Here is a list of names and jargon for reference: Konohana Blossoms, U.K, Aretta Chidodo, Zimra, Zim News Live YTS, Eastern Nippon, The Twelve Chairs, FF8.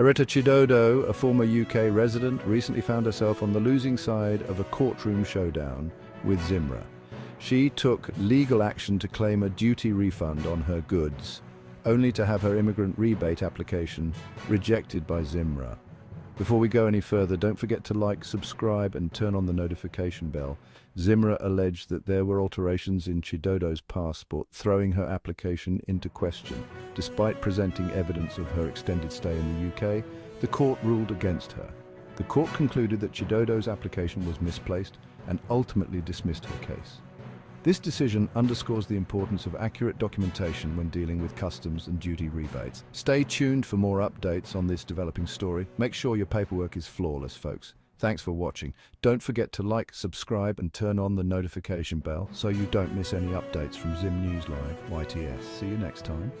Aretta Chidodo, a former UK resident, recently found herself on the losing side of a courtroom showdown with Zimra. She took legal action to claim a duty refund on her goods, only to have her immigrant rebate application rejected by Zimra. Before we go any further, don't forget to like, subscribe and turn on the notification bell. Zimra alleged that there were alterations in Chidodo's passport, throwing her application into question. Despite presenting evidence of her extended stay in the UK, the court ruled against her. The court concluded that Chidodo's application was misplaced and ultimately dismissed her case. This decision underscores the importance of accurate documentation when dealing with customs and duty rebates. Stay tuned for more updates on this developing story. Make sure your paperwork is flawless, folks. Thanks for watching. Don't forget to like, subscribe, and turn on the notification bell so you don't miss any updates from Zim News Live YTS. See you next time.